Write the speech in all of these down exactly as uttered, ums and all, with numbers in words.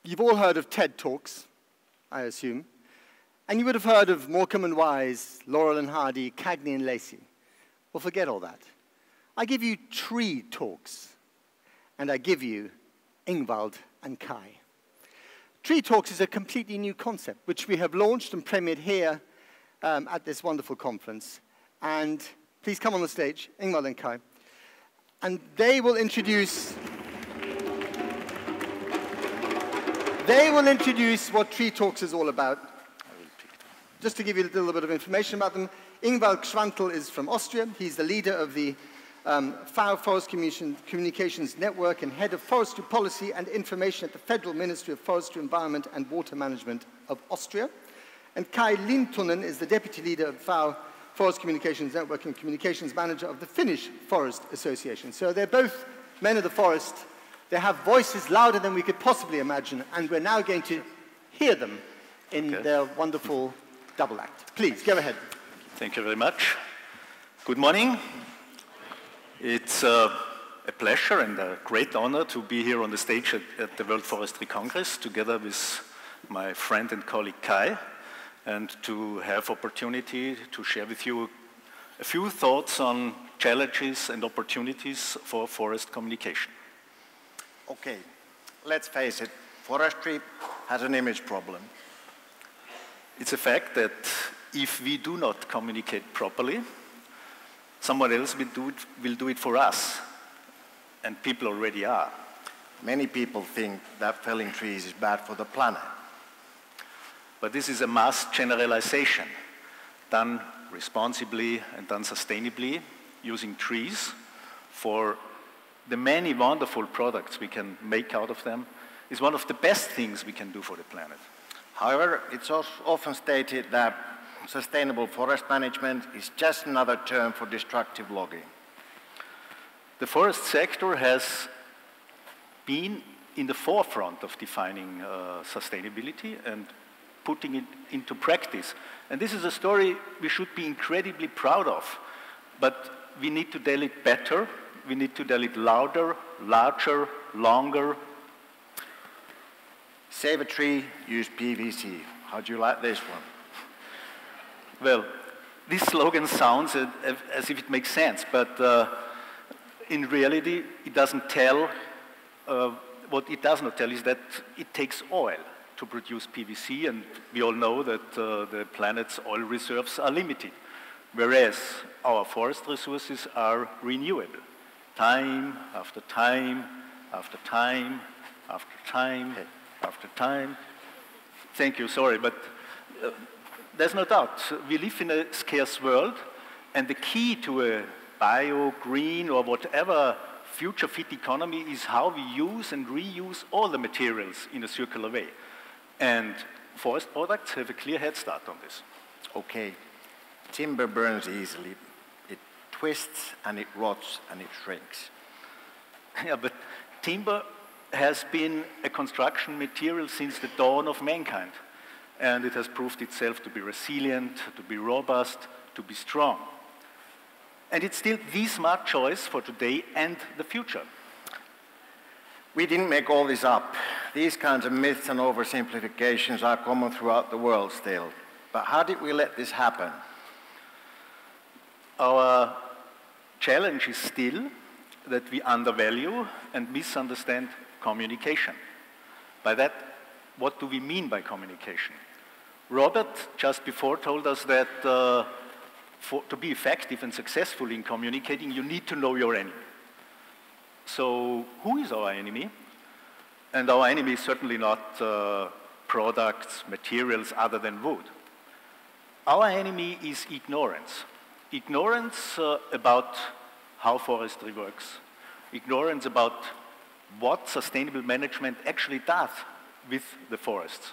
You've all heard of TED Talks, I assume, and you would have heard of Morecambe and Wise, Laurel and Hardy, Cagney and Lacey. Well, forget all that. I give you Tree Talks, and I give you Ingwald and Kai. Tree Talks is a completely new concept, which we have launched and premiered here um, at this wonderful conference. And please come on the stage, Ingwald and Kai, and they will introduce... They will introduce what Tree Talks is all about. Just to give you a little bit of information about them, Ingwald Gschwandtl is from Austria. He's the leader of the um, Forest Communications Network and head of forestry policy and information at the Federal Ministry of Forestry, Environment and Water Management of Austria. And Kai Lintunen is the deputy leader of the Forest Communications Network and communications manager of the Finnish Forest Association. So they're both men of the forest. They have voices louder than we could possibly imagine, and we're now going to hear them in okay. their wonderful double act. Please, go ahead. Thank you very much. Good morning. It's uh, a pleasure and a great honor to be here on the stage at, at the World Forestry Congress together with my friend and colleague Kai, and to have opportunity to share with you a few thoughts on challenges and opportunities for forest communication. Okay, let's face it, forestry has an image problem. It's a fact that if we do not communicate properly, someone else will do it, will do it for us, and people already are. Many people think that felling trees is bad for the planet. But this is a mass generalization, done responsibly and done sustainably, using trees for the many wonderful products we can make out of them is one of the best things we can do for the planet. However, it's also often stated that sustainable forest management is just another term for destructive logging. The forest sector has been in the forefront of defining uh, sustainability and putting it into practice. And this is a story we should be incredibly proud of, but we need to tell it better. We need to tell it louder, larger, longer. Save a tree, use P V C. How do you like this one? Well, this slogan sounds as if it makes sense, but uh, in reality, it doesn't tell. Uh, what it does not tell is that it takes oil to produce P V C, and we all know that uh, the planet's oil reserves are limited, whereas our forest resources are renewable. Time after time, after time, after time, after time. Thank you, sorry, but uh, there's no doubt. We live in a scarce world, and the key to a bio, green, or whatever future fit economy is how we use and reuse all the materials in a circular way. And forest products have a clear head start on this. Okay, timber burns easily. Twists and it rots and it shrinks. Yeah, but timber has been a construction material since the dawn of mankind, and it has proved itself to be resilient, to be robust, to be strong. And it's still the smart choice for today and the future. We didn't make all this up. These kinds of myths and oversimplifications are common throughout the world still. But how did we let this happen? Our challenge is still that we undervalue and misunderstand communication. By that, what do we mean by communication? Robert just before told us that uh, for, to be effective and successful in communicating, you need to know your enemy. So who is our enemy? And our enemy is certainly not uh, products, materials other than wood. Our enemy is ignorance. Ignorance uh, about how forestry works, ignorance about what sustainable management actually does with the forests,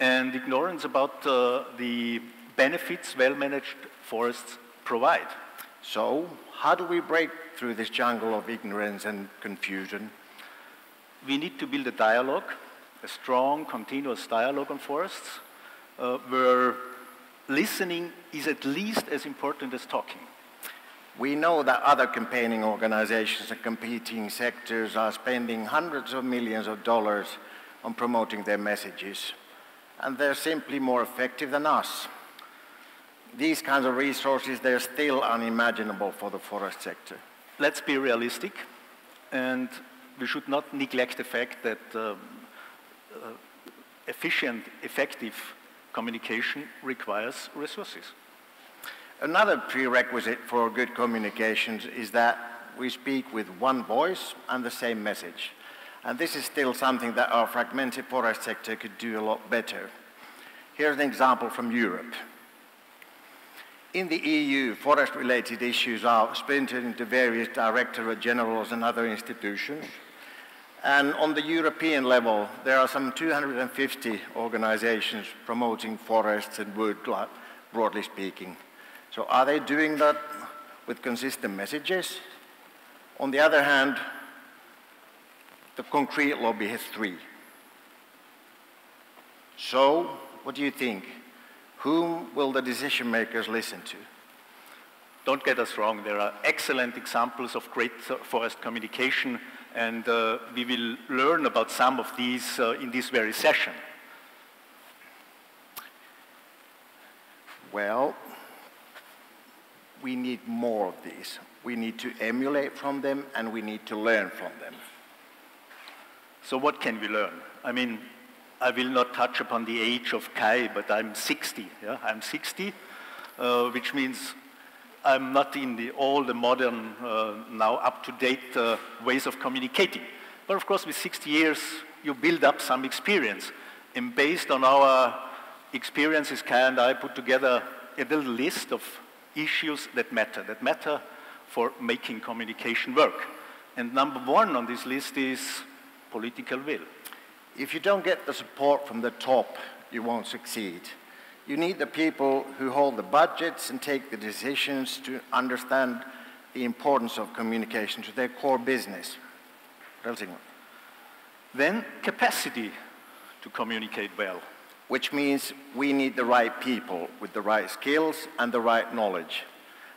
and ignorance about uh, the benefits well-managed forests provide. So, how do we break through this jungle of ignorance and confusion? We need to build a dialogue, a strong, continuous dialogue on forests, uh, where listening is at least as important as talking. We know that other campaigning organizations and competing sectors are spending hundreds of millions of dollars on promoting their messages, and they're simply more effective than us. These kinds of resources, they're still unimaginable for the forest sector. Let's be realistic, and we should not neglect the fact that um, uh, efficient, effective communication requires resources. Another prerequisite for good communications is that we speak with one voice and the same message. And this is still something that our fragmented forest sector could do a lot better. Here's an example from Europe. In the E U, forest-related issues are splintered into various directorate generals and other institutions. And on the European level, there are some two hundred fifty organizations promoting forests and woodland, broadly speaking. So are they doing that with consistent messages? On the other hand, the concrete lobby has three. So, what do you think? Whom will the decision makers listen to? Don't get us wrong, there are excellent examples of great forest communication, and uh, we will learn about some of these uh, in this very session. Well, we need more of these. We need to emulate from them, and we need to learn from them. So what can we learn? I mean, I will not touch upon the age of Kai, but I'm sixty. Yeah? I'm sixty, uh, which means I'm not in the, all the modern, uh, now up-to-date uh, ways of communicating. But of course, with sixty years, you build up some experience. And based on our experiences, Kai and I put together a little list of issues that matter, that matter for making communication work. And number one on this list is political will. If you don't get the support from the top, you won't succeed. You need the people who hold the budgets and take the decisions to understand the importance of communication to their core business. Then capacity to communicate well. Which means we need the right people with the right skills and the right knowledge.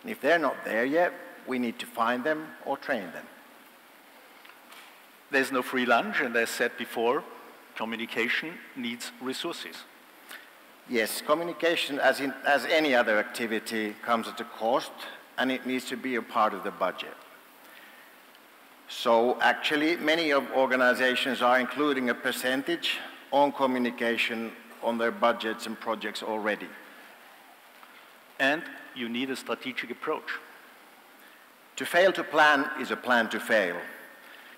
And if they're not there yet, we need to find them or train them. There's no free lunch, and as said before, communication needs resources. Yes, communication, as in, as any other activity, comes at a cost, and it needs to be a part of the budget. So actually, many of organizations are including a percentage on communication on their budgets and projects already. And you need a strategic approach. To fail to plan is a plan to fail.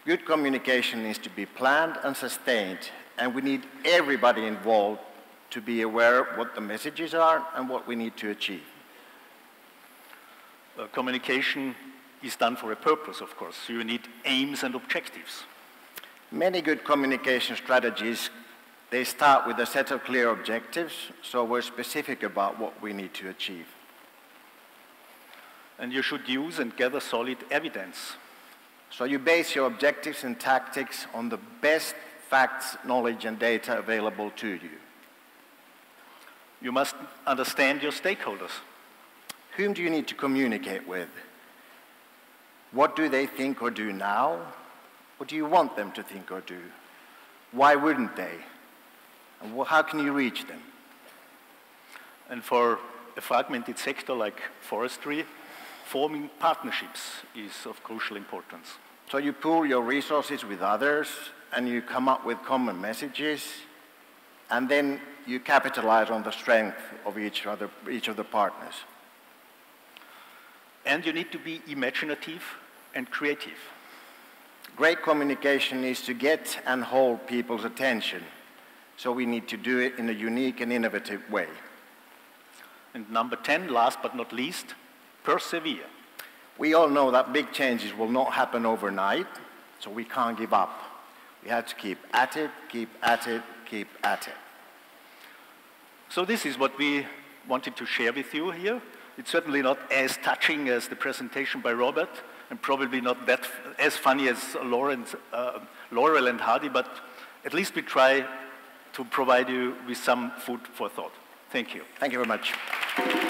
Good communication needs to be planned and sustained, and we need everybody involved to be aware of what the messages are and what we need to achieve. Uh, communication is done for a purpose, of course. You need aims and objectives. Many good communication strategies, they start with a set of clear objectives, so we're specific about what we need to achieve. And you should use and gather solid evidence. So you base your objectives and tactics on the best facts, knowledge, and data available to you. You must understand your stakeholders. Whom do you need to communicate with? What do they think or do now? What do you want them to think or do? Why wouldn't they? And how can you reach them? And for a fragmented sector like forestry, forming partnerships is of crucial importance. So you pool your resources with others, and you come up with common messages, and then you capitalize on the strength of each, other, each of the partners. And you need to be imaginative and creative. Great communication is to get and hold people's attention, so we need to do it in a unique and innovative way. And number ten, last but not least, persevere. We all know that big changes will not happen overnight, so we can't give up. We have to keep at it, keep at it, keep at it. So this is what we wanted to share with you here. It's certainly not as touching as the presentation by Robert, and probably not that as funny as Lawrence, uh, Laurel and Hardy, but at least we try to provide you with some food for thought. Thank you. Thank you very much.